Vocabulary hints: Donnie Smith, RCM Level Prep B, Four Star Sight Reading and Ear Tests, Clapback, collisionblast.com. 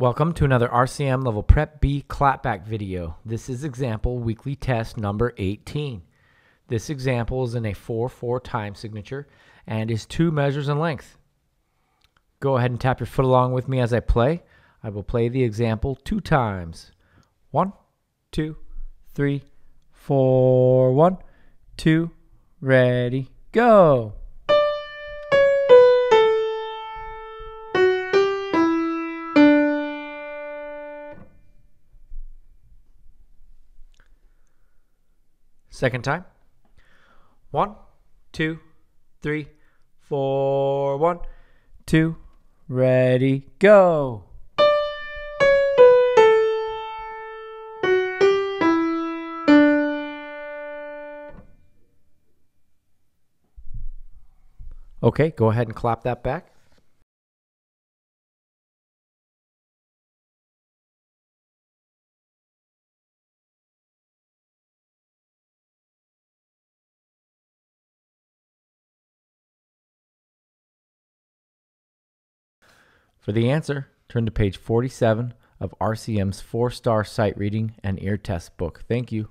Welcome to another RCM Level Prep B Clapback video. This is example weekly test number 18. This example is in a 4-4 time signature and is 2 measures in length. Go ahead and tap your foot along with me as I play. I will play the example 2 times. 1, 2, 3, 4, 1, 2, ready, go! Second time. 1, 2, 3, 4, 1, 2, ready, go. Okay, go ahead and clap that back. For the answer, turn to page 47 of RCM's 4-Star Sight Reading and Ear Test book. Thank you.